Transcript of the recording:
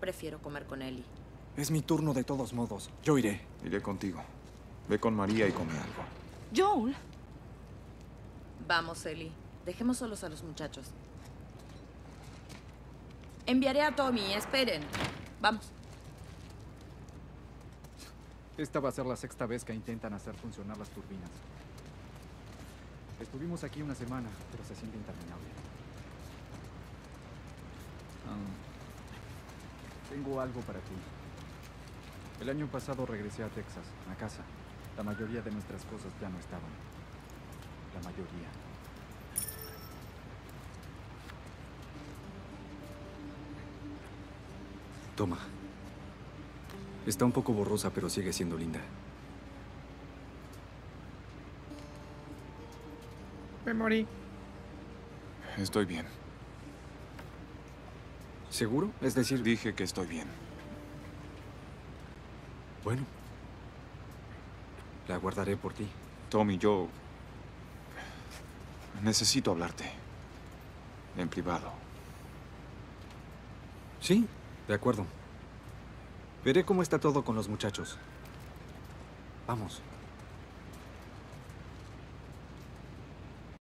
Prefiero comer con Ellie. Es mi turno de todos modos. Yo iré. Iré contigo. Ve con María y come algo. Joel. Vamos, Ellie. Dejemos solos a los muchachos. Enviaré a Tommy. Esperen. Vamos. Esta va a ser la 6ª vez que intentan hacer funcionar las turbinas. Estuvimos aquí una semana, pero se siente interminable. Tengo algo para ti. El año pasado regresé a Texas, a casa. La mayoría de nuestras cosas ya no estaban. La mayoría. Toma. Está un poco borrosa, pero sigue siendo linda. Me morí. Estoy bien. ¿Seguro? Es decir... Dije que estoy bien. Bueno. La guardaré por ti. Tommy, yo... necesito hablarte. En privado. Sí, de acuerdo. Veré cómo está todo con los muchachos. Vamos.